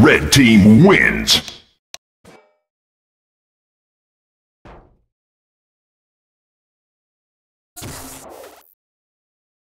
Red team wins.